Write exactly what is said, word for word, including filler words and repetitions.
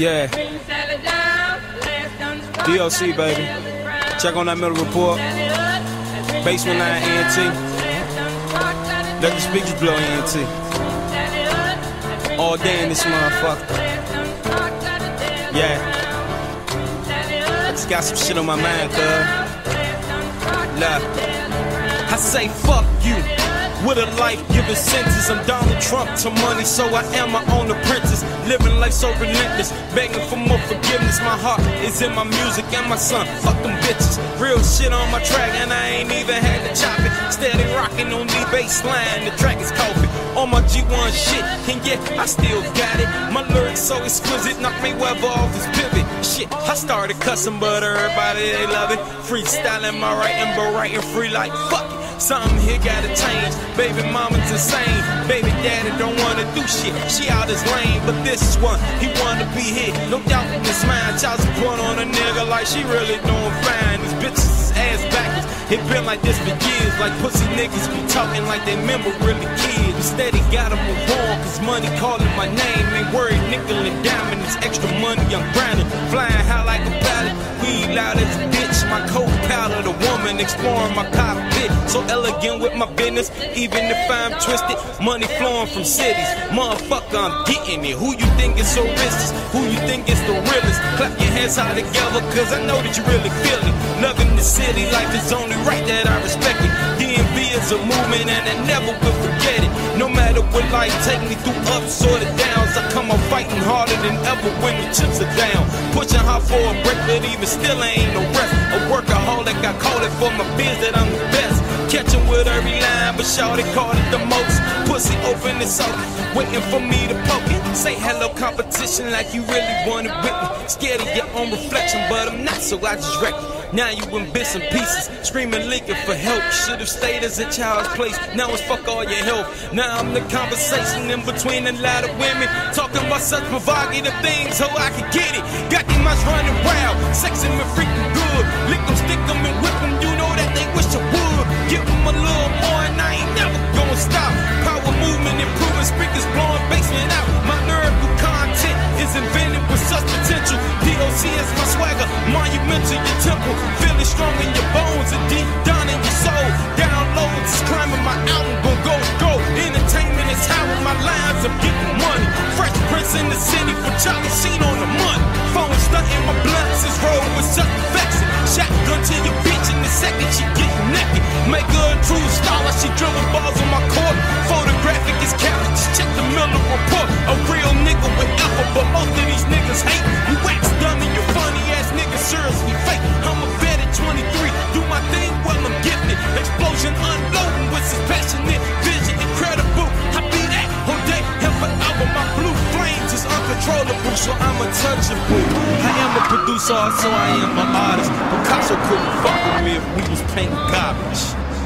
Yeah. D O C, baby. Check on that middle report. Basement line E N T. Let the speakers blow E N T. All day in this motherfucker. Yeah. I just got some shit on my mind, cuz. Love. I say fuck you. With a life-giving sentence, I'm Donald Trump to money, so I am my own apprentice. Living life so relentless, begging for more forgiveness. My heart is in my music and my son, fuck them bitches. Real shit on my track and I ain't even had to chop it. Steady rocking on the baseline, the track is coughing. On my G one shit, and yet I still got it. My lyrics so exquisite, knock me Weather off his pivot. Shit, I started cussing, but everybody, they love it. Freestyling my writing, but writing free like fuck it. Something here gotta change. Baby mama's insane. Baby daddy don't wanna do shit. She out his lane, but this is one he wanna be hit. No doubt in his mind. Child support on a nigga like she really doing fine. These bitches is ass backwards. It been like this for years. Like pussy niggas be talking like they remember really kids. Instead he gotta move on, cause money calling my name. Ain't worried, nickel and diamond. It's extra money, I'm grinding. Flying high like a pilot. Weed loud as a bitch. My coat powder, the woman exploring my cockpit. So elegant with my business, even if I'm twisted. Money flowing from cities, motherfucker, I'm getting it. Who you think is so risky? Who you think is the realest? Clap your hands high together, cause I know that you really feel it. Loving the city, life is only right that I respect it. D M V is a movement and I never will forget it. No matter what life take me through, ups or the downs, I come out fighting harder than ever when the chips are down. Pushing hard for a break, but even still I ain't no rest. A workaholic, I call it for my biz that I'm the best. Catching with every line, but shawty caught it the most. Pussy open and soaking, waiting for me to poke it. Say hello competition like you really wanted with me. Scared of your own reflection, but I'm not, so I just wreck it. Now you in bits and pieces, screaming, leaking for help. Should've stayed as a child's place, now it's fuck all your health. Now I'm the conversation in between a lot of women, talking about such provocative things so I can get it. Got these mice running wild, sexing me freaking good. Lick them, stick them, and whip them, you know that they wish I would. Give them a little more and I ain't never gonna stop. Power movement improving, speakers blowing basement out. My lyrical content is invented with such potential. D O C is my swagger, monumental your temple. Feeling strong in your bones and deep down in your soul. Downloads is climbing, my album gon' go to go. Entertainment is how in my lives I'm getting money. Fresh Prince in the city for Charlie Sheen on the money. Phone stunting, my blunts is rolled with such affection. Shotgun to your bitch in the second she get naked. Make her a true star while she drilling balls on my court. Photographic is captured, just check the Miller report. A real nigga with alpha, but most of these niggas hate. You wax dummy, you funny ass nigga, seriously fake. I'm a vet at twenty-three, do my thing while I'm gifted. Explosion unloading with his passionate vision, incredible. I be that whole day, hell forever. My blue flames is uncontrollable, so I'm untouchable. I am a producer, so I am an artist. Picasso couldn't fuck with me if we was painting garbage.